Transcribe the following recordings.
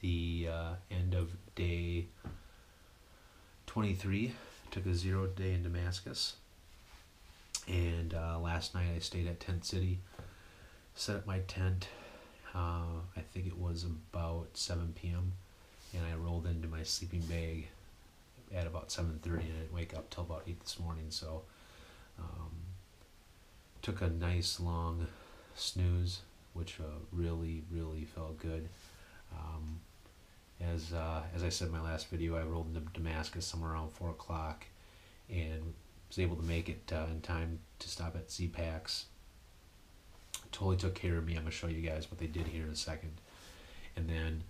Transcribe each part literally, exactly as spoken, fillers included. the uh, end of day twenty-three. Took a zero day in Damascus. And uh, last night I stayed at Tent City, set up my tent. Uh, I think it was about seven p m and I rolled into my sleeping bag at about seven thirty, and I didn't wake up till about eight this morning. So um, took a nice long snooze, which uh, really, really felt good. Um, as uh, as I said in my last video, I rolled into Damascus somewhere around four o'clock and was able to make it uh, in time to stop at Zpacks. Totally took care of me. I'm going to show you guys what they did here in a second. And then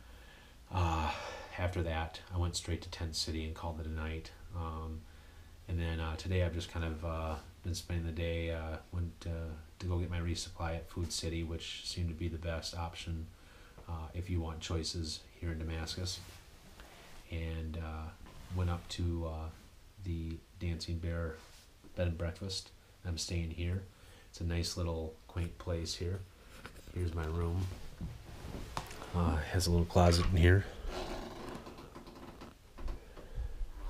uh, after that, I went straight to Tent City and called it a night. Um, and then uh, today I've just kind of uh, been spending the day, uh, went to, to go get my resupply at Food City, which seemed to be the best option uh, if you want choices here in Damascus. And uh, went up to uh, the Dancing Bear Bed and Breakfast. I'm staying here. It's a nice little quaint place here. Here's my room. Uh, has a little closet in here.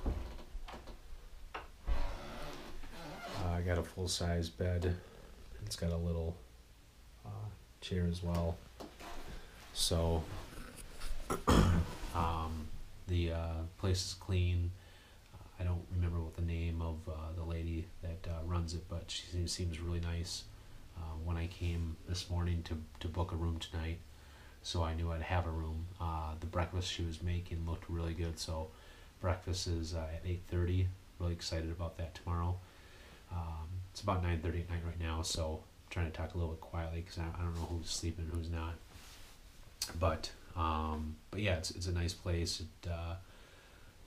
Uh, I got a full-size bed. It's got a little uh, chair as well. So um, the uh, place is clean. I don't remember what the name of uh, the lady that uh, runs it, but she seems really nice. Uh, when I came this morning to, to book a room tonight, so I knew I'd have a room. Uh, the breakfast she was making looked really good, so breakfast is uh, at eight thirty. Really excited about that tomorrow. Um, it's about nine thirty at night right now, so I'm trying to talk a little bit quietly because I, I don't know who's sleeping and who's not. But um, but yeah, it's, it's a nice place. It, uh,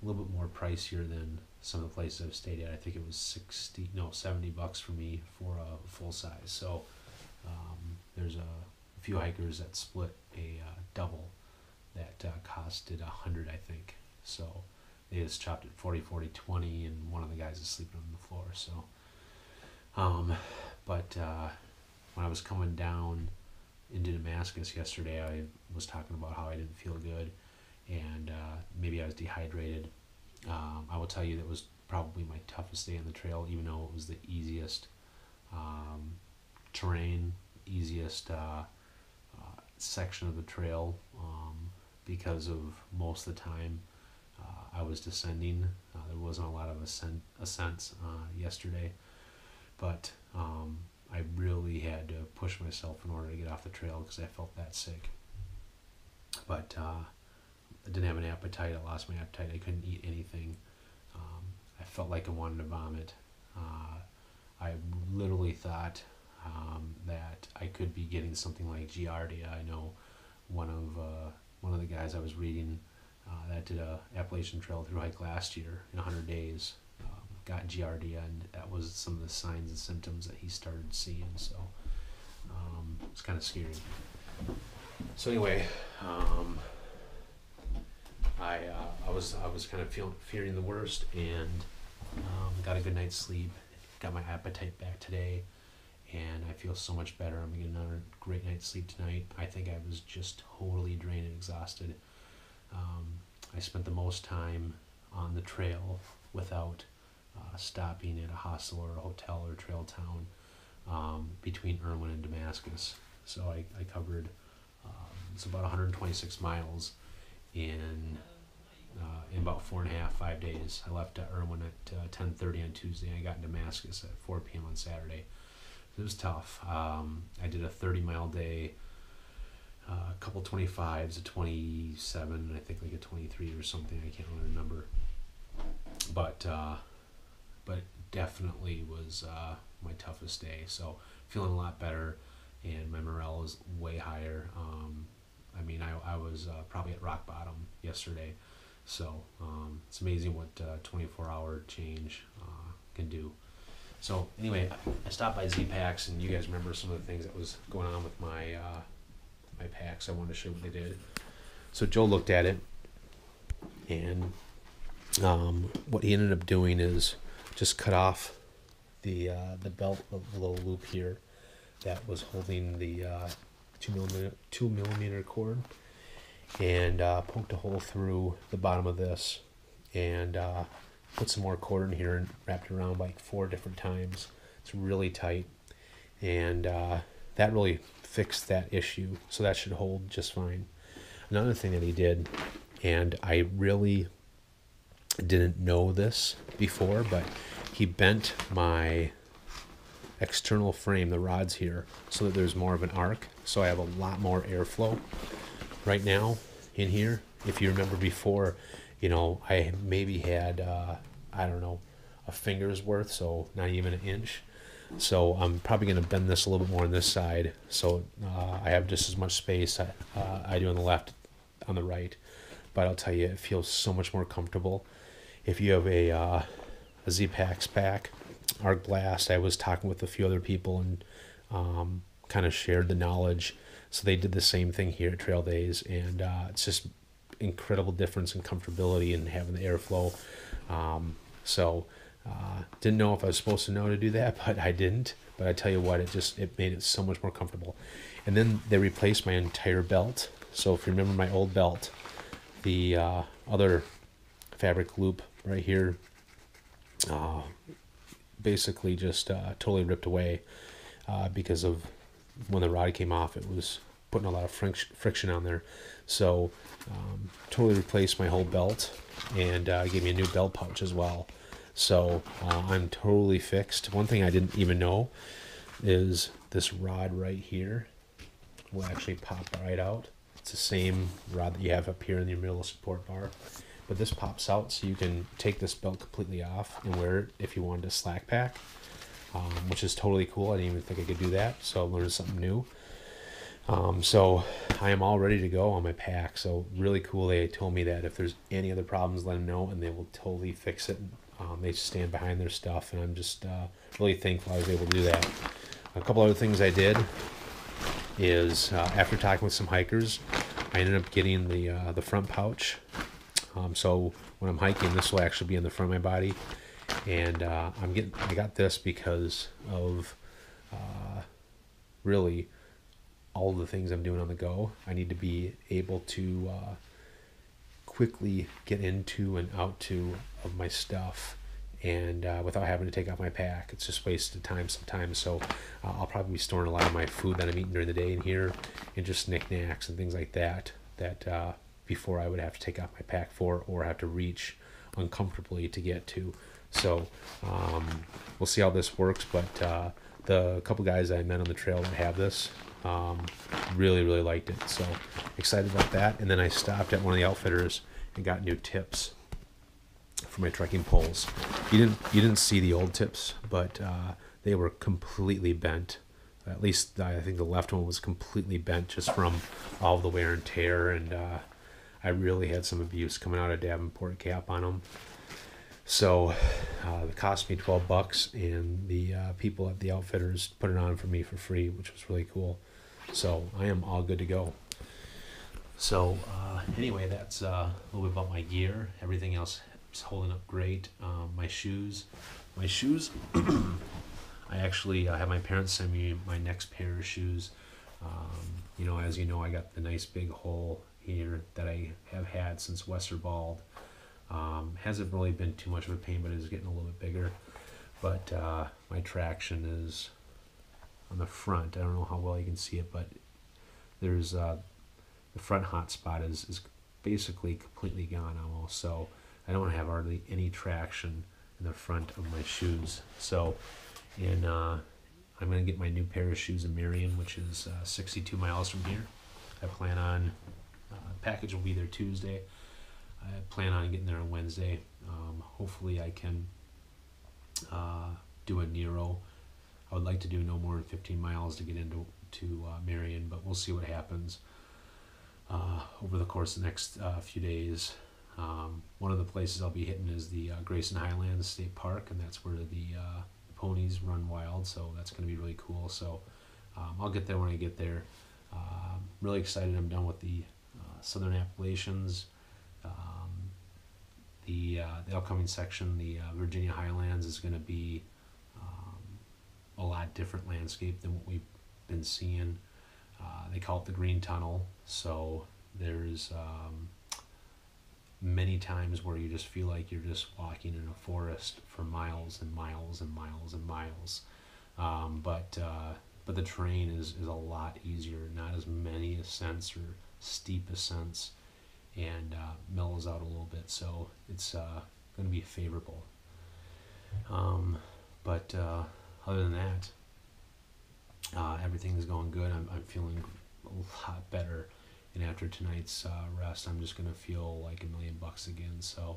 a little bit more pricier than some of the places I've stayed at. I think it was sixty, no, seventy bucks for me for a full size. So um, there's a few hikers that split a uh, double that uh, costed a hundred, I think. So they just chopped it forty, forty, twenty, and one of the guys is sleeping on the floor. So, um, but uh, when I was coming down into Damascus yesterday, I was talking about how I didn't feel good. And uh, maybe I was dehydrated. Um, I will tell you that was probably my toughest day on the trail, even though it was the easiest um, terrain, easiest uh, uh, section of the trail, um, because of most of the time uh, I was descending. Uh, there wasn't a lot of ascent, ascents uh, yesterday, but um, I really had to push myself in order to get off the trail because I felt that sick. But uh, I didn't have an appetite. I lost my appetite. I couldn't eat anything. Um, I felt like I wanted to vomit. Uh, I literally thought um, that I could be getting something like giardia. I know one of uh, one of the guys I was reading uh, that did a Appalachian Trail through hike last year in one hundred days um, got giardia, and that was some of the signs and symptoms that he started seeing. So um, it's kind of scary. So anyway. Um, I uh, I was I was kind of feeling fearing the worst, and um, got a good night's sleep. Got my appetite back today, and I feel so much better. I'm getting another great night's sleep tonight. I think I was just totally drained and exhausted. Um, I spent the most time on the trail without uh, stopping at a hostel or a hotel or trail town um, between Irwin and Damascus. So I I covered um, it's about one hundred twenty-six miles. In, uh, in about four and a half, five days. I left uh, Irwin at uh, ten thirty on Tuesday. I got in Damascus at four p m on Saturday. It was tough. Um, I did a thirty mile day, uh, a couple twenty-fives, a twenty-seven, and I think like a twenty-three or something. I can't really remember. But, uh, but definitely was uh, my toughest day. So feeling a lot better, and my morale is way higher. Um, I mean, I, I was uh, probably at rock bottom yesterday, so um, it's amazing what uh, twenty-four hour change uh, can do. So anyway, I stopped by Zpacks, and you guys remember some of the things that was going on with my uh, my packs. I wanted to show you what they did. So Joe looked at it, and um, what he ended up doing is just cut off the uh, the belt of the little loop here that was holding the. Uh, Two millimeter, two millimeter cord, and uh, poked a hole through the bottom of this and uh, put some more cord in here and wrapped it around like four different times. It's really tight, and uh, that really fixed that issue, so that should hold just fine. Another thing that he did, and I really didn't know this before, but he bent my external frame, the rods here, so that there's more of an arc, so I have a lot more airflow right now in here. If you remember before, you know, I maybe had uh, I don't know, a finger's worth, so not even an inch. So I'm probably going to bend this a little bit more on this side, so uh, I have just as much space I, uh, I do on the left on the right. But I'll tell you, it feels so much more comfortable. If you have a uh, a Zpacks pack, Arc Blast, I was talking with a few other people and um, kind of shared the knowledge. So they did the same thing here at Trail Days, and uh, it's just incredible difference in comfortability and having the airflow. Um, so uh, didn't know if I was supposed to know to do that, but I didn't. But I tell you what, it just it made it so much more comfortable. And then they replaced my entire belt. So if you remember my old belt, the uh, other fabric loop right here uh, basically just uh, totally ripped away uh, because of when the rod came off, it was putting a lot of friction on there. So um, totally replaced my whole belt, and uh, gave me a new belt pouch as well. So uh, I'm totally fixed. One thing I didn't even know is this rod right here will actually pop right out. It's the same rod that you have up here in your middle support bar, but this pops out, so you can take this belt completely off and wear it if you wanted to slack pack, um, which is totally cool. I didn't even think I could do that, so I learned something new. Um, so I am all ready to go on my pack. So really cool. They told me that if there's any other problems, let them know, and they will totally fix it. Um, they stand behind their stuff, and I'm just uh, really thankful I was able to do that. A couple other things I did is uh, after talking with some hikers, I ended up getting the uh, the front pouch. Um, so when I'm hiking, this will actually be in the front of my body, and uh, I'm getting I got this because of uh, really all the things I'm doing on the go. I need to be able to uh, quickly get into and out to of my stuff, and uh, without having to take out my pack. It's just wasted time sometimes. So uh, I'll probably be storing a lot of my food that I'm eating during the day in here, and just knickknacks and things like that, that uh, before I would have to take out my pack for, or have to reach uncomfortably to get to. So um, we'll see how this works, but uh, the couple guys I met on the trail that have this um, really, really liked it. So excited about that. And then I stopped at one of the outfitters and got new tips for my trekking poles. You didn't you didn't see the old tips, but uh, they were completely bent. At least I think the left one was completely bent just from all the wear and tear, and uh, I really had some abuse coming out of Davenport Cap on them. So uh, it cost me twelve bucks, and the uh, people at the outfitters put it on for me for free, which was really cool. So I am all good to go. So uh, anyway, that's uh, a little bit about my gear. Everything else is holding up great. Um, my shoes, my shoes. I actually I uh, had my parents send me my next pair of shoes. Um, you know, as you know, I got the nice big hole here that I have had since Westerwald. Um, hasn't really been too much of a pain, but it's getting a little bit bigger. But uh, my traction is on the front. I don't know how well you can see it, but there's uh, the front hot spot is is basically completely gone almost. So I don't have hardly any traction in the front of my shoes. So, and uh, I'm going to get my new pair of shoes in Marion, which is uh, sixty-two miles from here. I plan on, uh, package will be there Tuesday. I plan on getting there on Wednesday. Um, hopefully I can uh, do a Nero. I would like to do no more than fifteen miles to get into to uh, Marion, but we'll see what happens uh, over the course of the next uh, few days. Um, one of the places I'll be hitting is the uh, Grayson Highlands State Park, and that's where the, uh, the ponies run wild, so that's going to be really cool. So um, I'll get there when I get there. Uh, I'm really excited. I'm done with the uh, Southern Appalachians, um, the, uh, the upcoming section, the uh, Virginia Highlands, is going to be um, a lot different landscape than what we've been seeing. Uh, they call it the Green Tunnel, so There's um, many times where you just feel like you're just walking in a forest for miles and miles and miles and miles. Um, but uh, but the terrain is, is a lot easier, not as many ascents or steep ascents, and uh, mellows out a little bit, so it's uh, going to be favorable. Um, but uh, other than that, uh, everything is going good. I'm, I'm feeling a lot better, and after tonight's uh, rest, I'm just going to feel like a million bucks again. So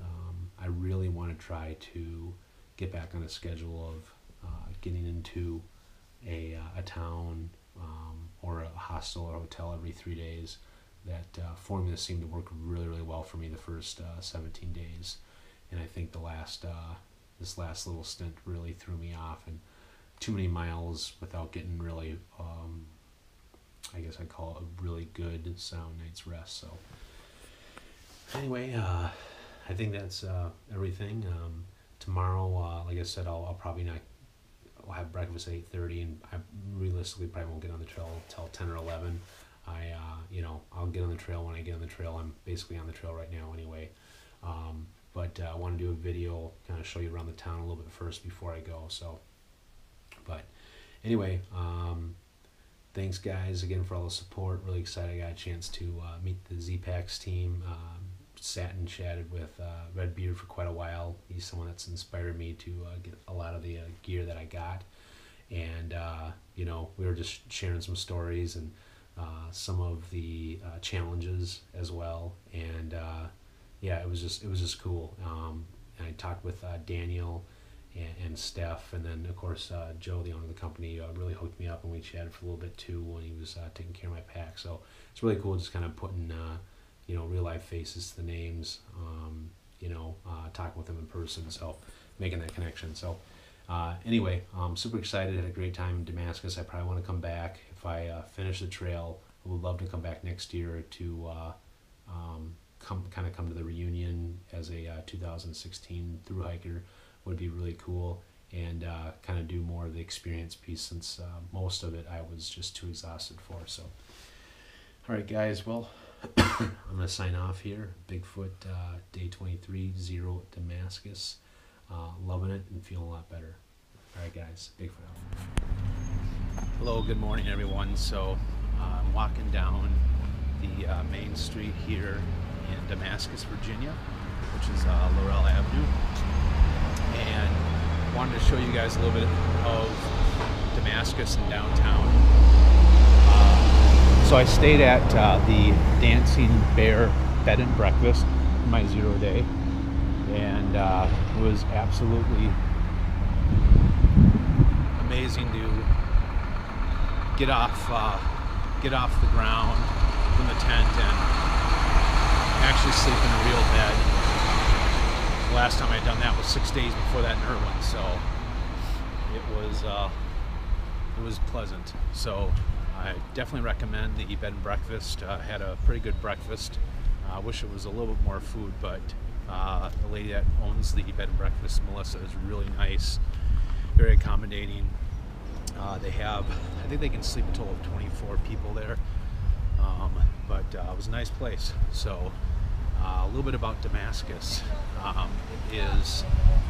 um, I really want to try to get back on a schedule of uh, getting into a, uh, a town um, or a hostel or hotel every three days. That uh, formula seemed to work really, really well for me the first uh, seventeen days, and I think the last uh, this last little stint really threw me off, and too many miles without getting really, um, I guess I'd call it a really good sound night's rest. So anyway, uh, I think that's uh, everything. Um, tomorrow, uh, like I said, I'll, I'll probably not I'll have breakfast at eight thirty, and I realistically probably won't get on the trail until ten or eleven. I, uh, you know, I'll get on the trail when I get on the trail. I'm basically on the trail right now anyway. Um, but uh, I want to do a video, kind of show you around the town a little bit first before I go. So, but anyway, um, thanks guys again for all the support. Really excited I got a chance to uh, meet the Zpacks team. Um, sat and chatted with uh, Redbeard for quite a while. He's someone that's inspired me to uh, get a lot of the uh, gear that I got. And, uh, you know, we were just sharing some stories and Uh, some of the uh, challenges as well, and uh, yeah, it was just it was just cool. Um, and I talked with uh, Daniel and, and Steph, and then of course uh, Joe, the owner of the company, uh, really hooked me up, and we chatted for a little bit too when he was uh, taking care of my pack. So it's really cool, just kind of putting uh, you know real life faces to the names, um, you know, uh, talking with them in person, so making that connection. So. Uh, anyway, I'm super excited. Had a great time in Damascus. I probably want to come back. If I uh, finish the trail, I would love to come back next year to uh, um, come, kind of come to the reunion as a uh, two thousand sixteen thru hiker. Would be really cool, and uh, kind of do more of the experience piece, since uh, most of it I was just too exhausted for. So, all right, guys. Well, I'm gonna sign off here. Bigfoot uh, day twenty-three, zero Damascus. Uh, loving it and feeling a lot better. All right, guys, Bigfoot out. Hello, good morning, everyone. So uh, I'm walking down the uh, main street here in Damascus, Virginia, which is uh, Laurel Avenue, and wanted to show you guys a little bit of Damascus and downtown. Uh, so I stayed at uh, the Dancing Bear Bed and Breakfast my zero day. And uh, it was absolutely amazing to get off, uh, get off the ground from the tent and actually sleep in a real bed. The last time I'd done that was six days before that in Irwin, so it was uh, it was pleasant. So I definitely recommend the bed and breakfast. Uh, had a pretty good breakfast. I uh, wish it was a little bit more food, but. Uh, the lady that owns the bed and breakfast, Melissa, is really nice, very accommodating. Uh, they have, I think they can sleep a total of twenty-four people there, um, but uh, it was a nice place. So uh, a little bit about Damascus. Um, it is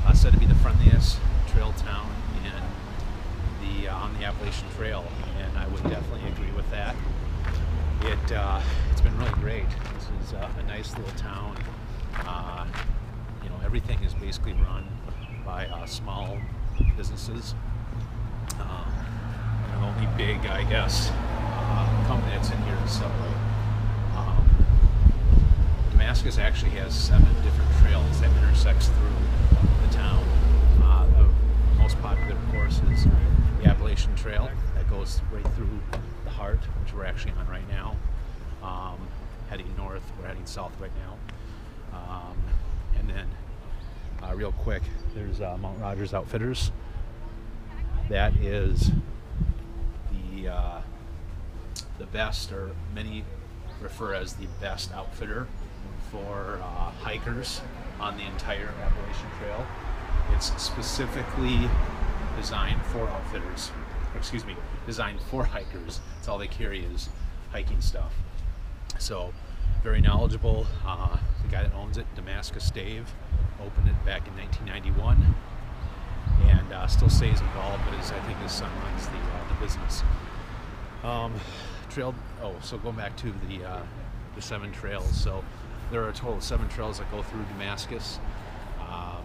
uh, said to be the friendliest trail town in the, uh, on the Appalachian Trail, and I would definitely agree with that. It, uh, it's been really great. This is uh, a nice little town. Uh, you know, everything is basically run by uh, small businesses. Uh, the only big, I guess, uh, company that's in here is Subway. Um, Damascus actually has seven differect trails that intersects through the town. Uh, the most popular, of course, is the Appalachian Trail that goes right through the heart, which we're actually on right now. Um, heading north, we're heading south right now. Um, and then, uh, real quick, there's uh, Mount Rogers Outfitters. That is the uh, the best, or many refer as the best outfitter for uh, hikers on the entire Appalachian Trail. It's specifically designed for outfitters, or excuse me, designed for hikers. That's all they carry is hiking stuff. So very knowledgeable. Uh, the guy that owns it, Damascus Dave, opened it back in nineteen ninety-one, and uh, still stays involved, but is, I think his son runs the, uh, the business. Um, trail, oh, so going back to the, uh, the seven trails. So there are a total of seven trails that go through Damascus. Um,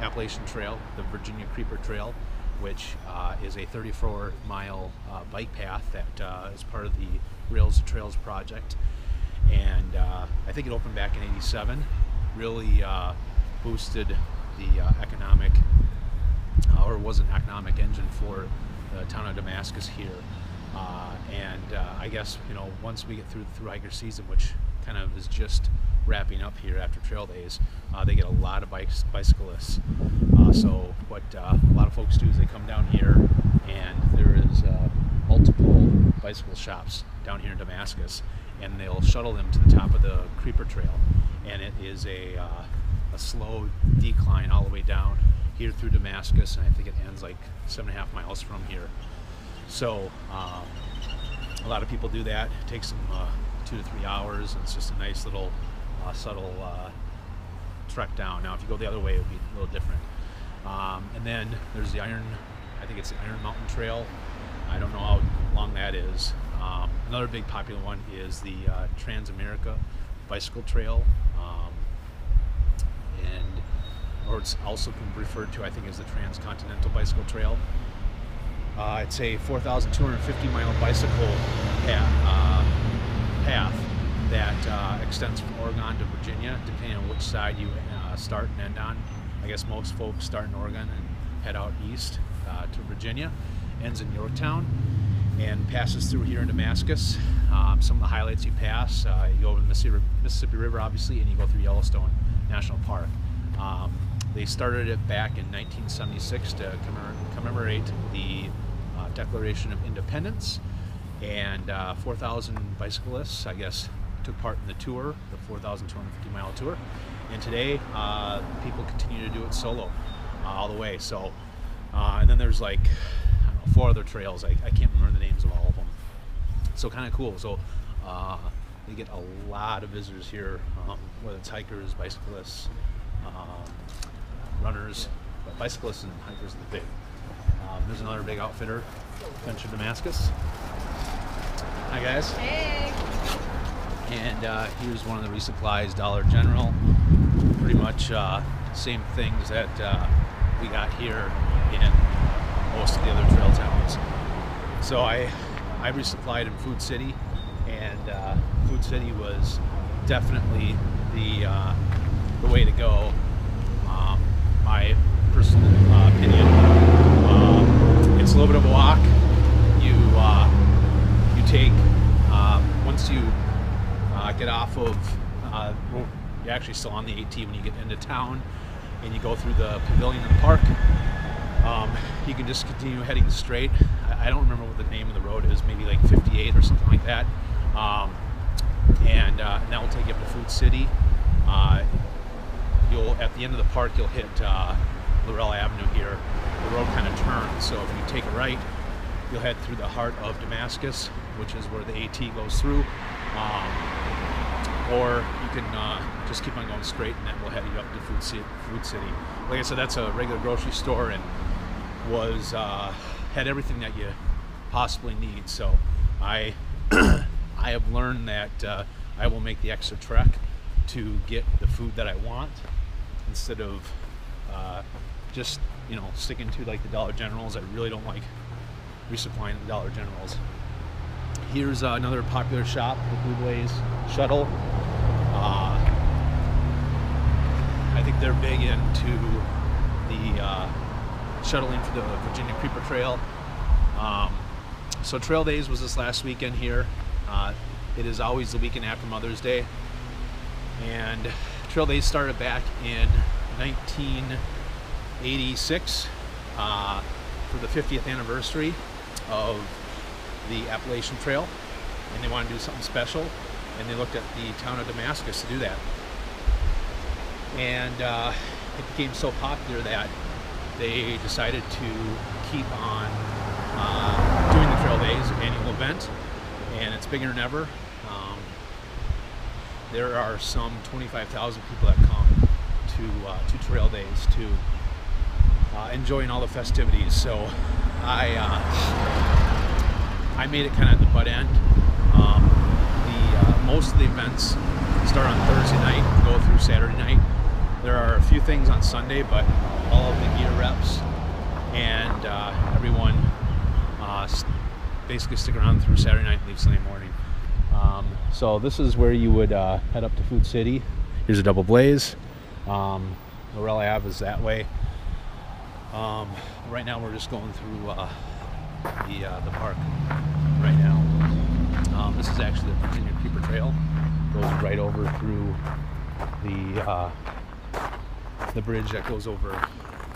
Appalachian Trail, the Virginia Creeper Trail, which uh, is a thirty-four mile uh, bike path that uh, is part of the Rails to Trails project. And uh, I think it opened back in eighty-seven, really uh, boosted the uh, economic, uh, or was an economic engine for the town of Damascus here. Uh, and uh, I guess, you know, once we get through through hiker season, which kind of is just wrapping up here after trail days, uh, they get a lot of bikes, bicyclists. Uh, so what uh, a lot of folks do is they come down here, and there is uh, multiple bicycle shops down here in Damascus, and they'll shuttle them to the top of the Creeper Trail, and it is a, uh, a slow decline all the way down here through Damascus, and I think it ends like seven and a half miles from here. So um, a lot of people do that. It takes them uh, two to three hours, and it's just a nice little Uh, subtle uh, trek down. Now if you go the other way, it would be a little different. Um, and then there's the Iron, I think it's the Iron Mountain Trail. I don't know how long that is. Um, another big popular one is the uh, Trans America Bicycle Trail, um, and or it's also referred to, I think, as the Transcontinental Bicycle Trail. Uh, it's a four thousand two hundred fifty mile bicycle path, uh, path that uh, extends from Oregon to Virginia, depending on which side you uh, start and end on. I guess most folks start in Oregon and head out east uh, to Virginia, ends in Yorktown, and passes through here in Damascus. Um, some of the highlights you pass, uh, you go over the Mississippi, Mississippi River, obviously, and you go through Yellowstone National Park. Um, they started it back in nineteen seventy-six to commemorate the uh, Declaration of Independence, and uh, four thousand bicyclists, I guess, took part in the tour, the four thousand two hundred fifty mile tour, and today uh, people continue to do it solo uh, all the way. So, uh, and then there's like I don't know, four other trails. I, I can't remember the names of all of them. So kind of cool. So uh, they get a lot of visitors here, um, whether it's hikers, bicyclists, um, runners, but bicyclists and hikers are the big. Um, there's another big outfitter, Venture Damascus. Hi guys. Hey. And uh, here's one of the resupplies, Dollar General. Pretty much uh, same things that uh, we got here in most of the other trail towns. So I, I resupplied in Food City, and uh, Food City was definitely the uh, the way to go. Um, my personal uh, opinion. Um, it's a little bit of a walk. You uh, you take uh, once you. Uh, get off of, uh, you're actually still on the AT when you get into town, and you go through the pavilion in the park. Um, you can just continue heading straight. I don't remember what the name of the road is, maybe like fifty-eight or something like that. Um, and, uh, and that will take you up to Food City. Uh, you'll, at the end of the park, you'll hit uh, Laurel Avenue here. The road kind of turns, so if you take a right, you'll head through the heart of Damascus, which is where the AT goes through. Um, or you can uh, just keep on going straight, and that will head you up to Food City. Food City. Like I said, that's a regular grocery store, and was uh, had everything that you possibly need. So I I have learned that uh, I will make the extra trek to get the food that I want, instead of uh, just, you know, sticking to like the Dollar Generals. I really don't like resupplying the Dollar Generals. Here's uh, another popular shop, the Blue Blaze Shuttle. Uh, I think they're big into the uh, shuttling for the Virginia Creeper Trail. Um, so Trail Days was this last weekend here. Uh, it is always the weekend after Mother's Day. And Trail Days started back in nineteen eighty-six uh, for the fiftieth anniversary of the Appalachian Trail, and they wanted to do something special, and they looked at the town of Damascus to do that. And uh, it became so popular that they decided to keep on uh, doing the Trail Days, an annual event, and it's bigger than ever. Um, there are some twenty-five thousand people that come to uh, to trail days to uh, enjoying all the festivities. So I uh, I made it kind of at the butt end. Um, the uh, most of the events start on Thursday night, go through Saturday night. There are a few things on Sunday, but all of the gear reps and uh, everyone uh, basically stick around through Saturday night and leave Sunday morning. Um, so this is where you would uh, head up to Food City. Here's a double blaze. Um, Laurel Avenue is that way. Um, right now we're just going through uh, the, uh, the park right now. Um, this is actually the Virginia Creeper Trail. Goes right over through the, uh, the bridge that goes over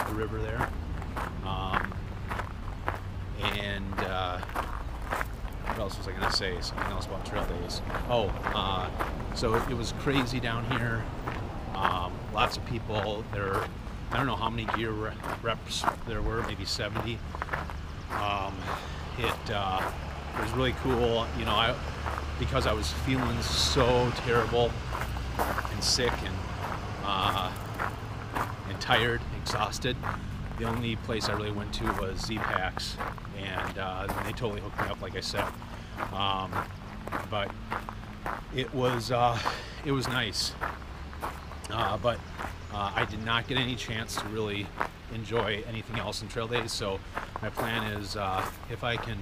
the river there. Um, and uh, what else was I gonna say? Something else about trail days. Oh, uh, so it was crazy down here. Um, lots of people. There, I don't know how many gear reps there were, maybe seventy. Um, it, uh, it was really cool, you know, I, because I was feeling so terrible and sick and, uh, and tired, exhausted. The only place I really went to was Zpacks, and uh, they totally hooked me up, like I said. Um, but it was uh, it was nice. Uh, but uh, I did not get any chance to really enjoy anything else in trail days. So my plan is uh, if I can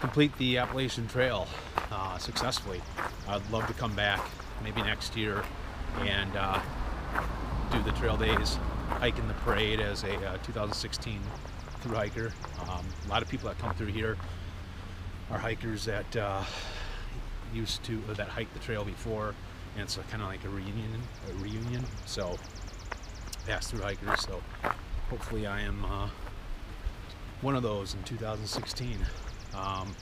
complete the Appalachian Trail uh, successfully, I'd love to come back maybe next year and uh, do the trail days. Hiking the parade as a uh, two thousand sixteen through hiker. Um, a lot of people that come through here are hikers that uh, used to uh, that hiked the trail before, and it's kind of like a reunion. A reunion. So pass through hikers. So hopefully I am uh, one of those in two thousand sixteen. Um,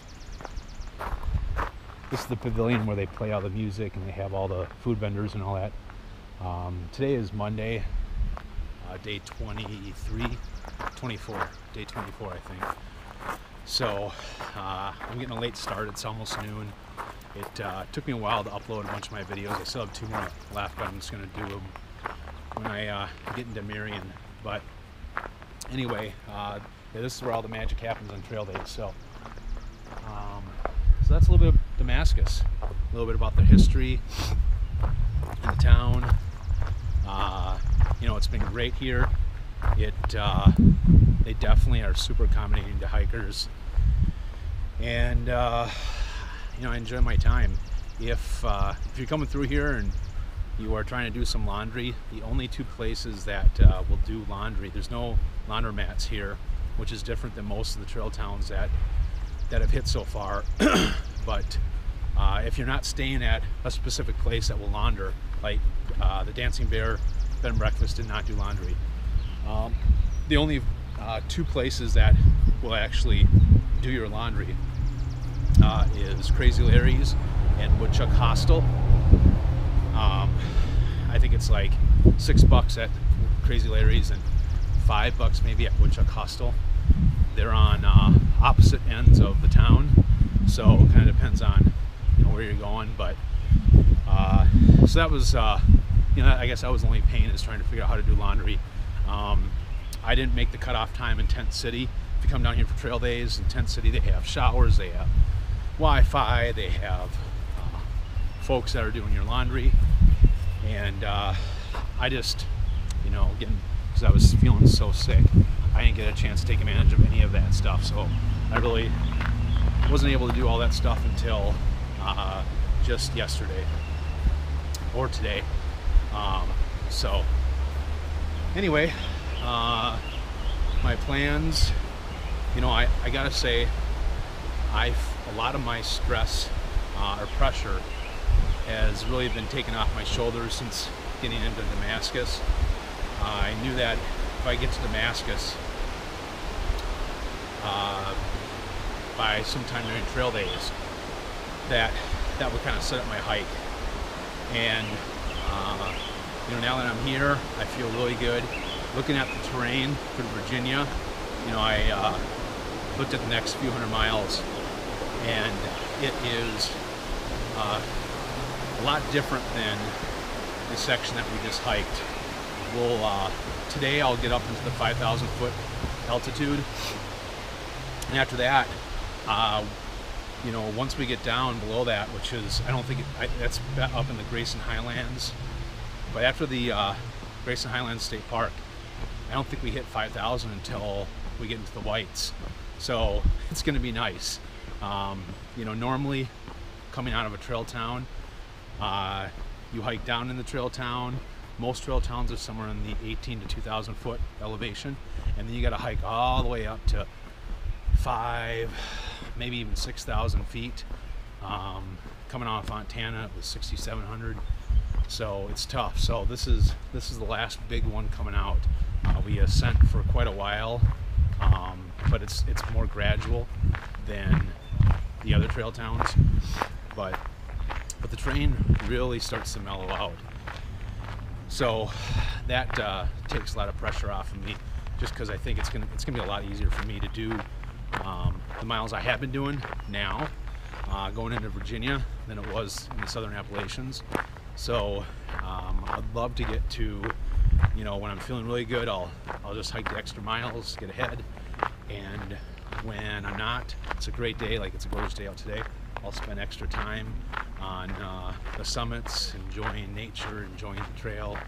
this is the pavilion where they play all the music and they have all the food vendors and all that. Um, today is Monday. Uh, day twenty-three, twenty-four, day twenty-four, I think. So uh, I'm getting a late start. It's almost noon. It uh, took me a while to upload a bunch of my videos. I still have two more left, but I'm just going to do them when I uh, get into Marion. But anyway, uh, yeah, this is where all the magic happens on trail days. So, um, so that's a little bit of Damascus, a little bit about the history and the town. Uh, You know, it's been great here. It uh, they definitely are super accommodating to hikers, and uh, you know, I enjoy my time. If uh, if you're coming through here and you are trying to do some laundry, the only two places that uh, will do laundry, there's no laundromats here, which is different than most of the trail towns that that have hit so far. But uh, if you're not staying at a specific place that will launder, like uh, the Dancing Bear Bed and Breakfast did not do laundry. Um, the only uh, two places that will actually do your laundry uh, is Crazy Larry's and Woodchuck Hostel. Um, I think it's like six bucks at Crazy Larry's and five bucks maybe at Woodchuck Hostel. They're on uh, opposite ends of the town, so it kind of depends on you know, where you're going. But uh, so that was. Uh, You know, I guess I was the only pain is trying to figure out how to do laundry. Um, I didn't make the cutoff time in Tent City. If you come down here for trail days in Tent City, they have showers, they have Wi-Fi, they have uh, folks that are doing your laundry. And uh, I just, you know, getting because I was feeling so sick, I didn't get a chance to take advantage of any of that stuff. So I really wasn't able to do all that stuff until uh, just yesterday or today. Um, so anyway, uh, my plans, you know, I, I gotta say, I've, a lot of my stress uh, or pressure has really been taken off my shoulders since getting into Damascus. Uh, I knew that if I get to Damascus uh, by sometime during trail days, that that would kind of set up my hike. And Uh, you know, now that I'm here, I feel really good. Looking at the terrain for Virginia, you know, I uh, looked at the next few hundred miles, and it is uh, a lot different than the section that we just hiked. We'll, uh, today I'll get up into the five thousand foot altitude, and after that, uh, you know, once we get down below that, which is, I don't think, it, I, that's up in the Grayson Highlands, but after the uh, Grayson Highlands State Park, I don't think we hit five thousand until we get into the Whites. So it's gonna be nice. Um, you know, normally coming out of a trail town, uh, you hike down in the trail town. Most trail towns are somewhere in the eighteen to two thousand foot elevation, and then you gotta hike all the way up to five, maybe even six thousand feet. Um, coming off Fontana, it was sixty-seven hundred. So it's tough. So this is this is the last big one coming out. Uh, we ascent for quite a while, um, but it's it's more gradual than the other trail towns. But but the terrain really starts to mellow out. So that uh, takes a lot of pressure off of me, just because I think it's gonna it's gonna be a lot easier for me to do um, the miles I have been doing now, uh, going into Virginia, than it was in the Southern Appalachians. So um, I'd love to get to, you know, when I'm feeling really good, I'll I'll just hike the extra miles, get ahead, and when I'm not, it's a great day, like it's a gorgeous day out today, I'll spend extra time on uh, the summits, enjoying nature, enjoying the trail,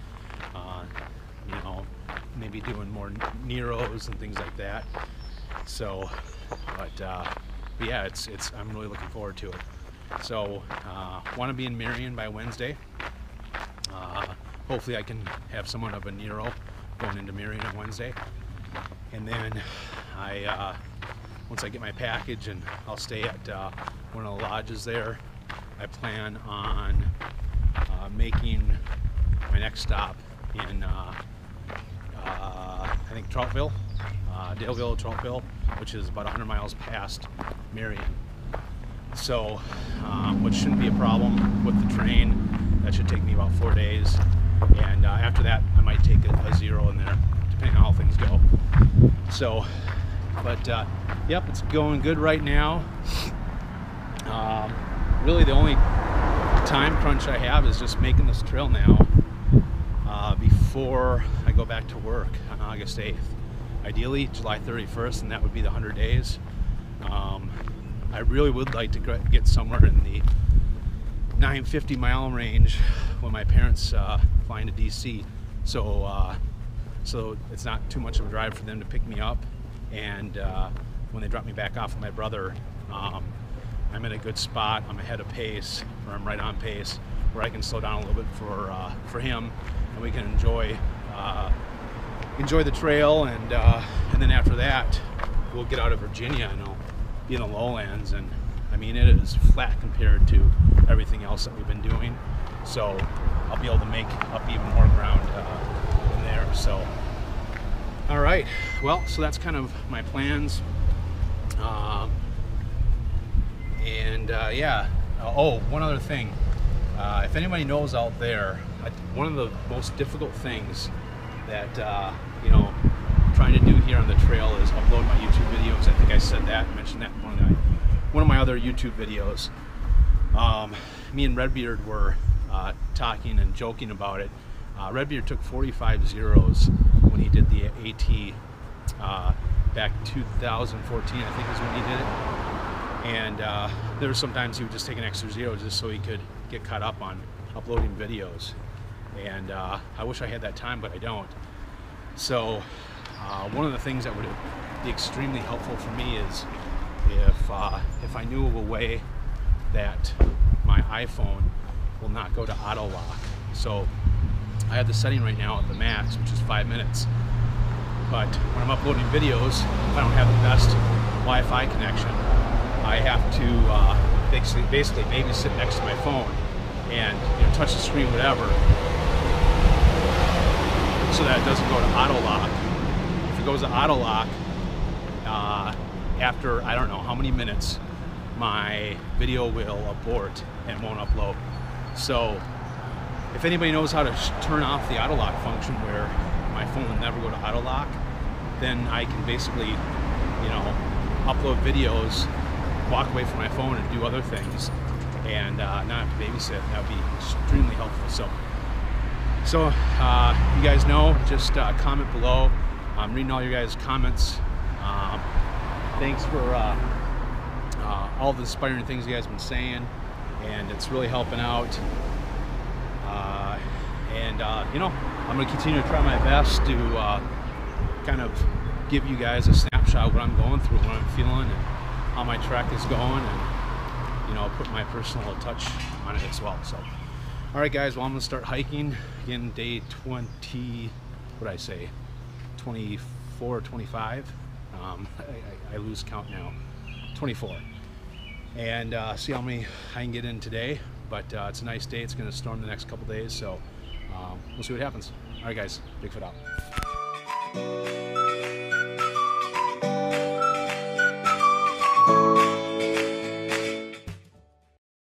uh, you know, maybe doing more Neros and things like that. So, but, uh, but yeah, it's it's I'm really looking forward to it. So uh, want to be in Marion by Wednesday. Uh, hopefully I can have someone of a Nero going into Marion on Wednesday. And then I, uh, once I get my package, and I'll stay at uh, one of the lodges there, I plan on uh, making my next stop in, uh, uh, I think, Troutville, uh, Daleville, Troutville, which is about one hundred miles past Marion. So, um, which shouldn't be a problem with the train. That should take me about four days. And uh, after that, I might take a, a zero in there, depending on how things go. So, but, uh, yep, it's going good right now. Um, really, the only time crunch I have is just making this trail now uh, before I go back to work on August eighth. Ideally, July thirty-first, and that would be the one hundred days. Um, I really would like to get somewhere in the nine fifty mile range when my parents uh, fly into D C, so uh, so it's not too much of a drive for them to pick me up, and uh, when they drop me back off with my brother, um, I'm in a good spot. I'm ahead of pace, or I'm right on pace, where I can slow down a little bit for uh, for him, and we can enjoy uh, enjoy the trail, and uh, and then after that, we'll get out of Virginia and I'll be in the lowlands. And I mean, it is flat compared to everything else that we've been doing, so I'll be able to make up even more ground uh, in there. So all right, well, so that's kind of my plans, um, and uh, yeah uh, oh, one other thing, uh, if anybody knows out there, I, one of the most difficult things that uh, you know, trying to do here on the trail is upload my YouTube videos. I think I said that, mentioned that in one of, the, one of my other YouTube videos. Um, me and Redbeard were uh, talking and joking about it. Uh, Redbeard took forty-five zeros when he did the A T uh, back two thousand fourteen, I think is when he did it. And uh, there were sometimes he would just take an extra zero just so he could get caught up on uploading videos. And uh, I wish I had that time, but I don't. So. Uh, one of the things that would be extremely helpful for me is if uh, if I knew of a way that my iPhone will not go to auto lock. So I have the setting right now at the max, which is five minutes. But when I'm uploading videos, if I don't have the best Wi-Fi connection, I have to uh, basically, basically babysit next to my phone and, you know, touch the screen, whatever, so that it doesn't go to auto lock. Goes to auto lock uh, after I don't know how many minutes, my video will abort and won't upload. So if anybody knows how to sh turn off the auto lock function where my phone will never go to auto lock, then I can basically, you know, upload videos, walk away from my phone and do other things and uh, not have to babysit. That would be extremely helpful. So, so uh, you guys know, just uh, comment below. I'm reading all your guys' comments. Um, thanks for uh, uh, all the inspiring things you guys have been saying, and it's really helping out. Uh, and uh, you know, I'm going to continue to try my best to uh, kind of give you guys a snapshot of what I'm going through, what I'm feeling, and how my track is going, and you know, put my personal touch on it as well. So, all right, guys. Well, I'm going to start hiking again, day twenty. What did I say? twenty-four, twenty-five. Um, I, I lose count now. twenty-four. And uh, see how many I can get in today. But uh, it's a nice day. It's going to storm the next couple days, so um, we'll see what happens. All right, guys. Bigfoot out.